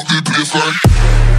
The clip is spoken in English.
I'ma keep it fine.